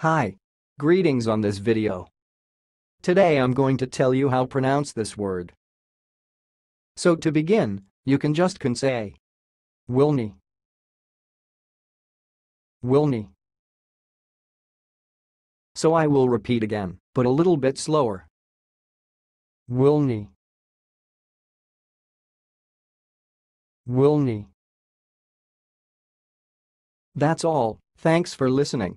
Hi. Greetings on this video. Today I'm going to tell you how pronounce this word. So to begin, you can say Willnae. Willnae. So I will repeat again, but a little bit slower. Willnae. Willnae. That's all. Thanks for listening.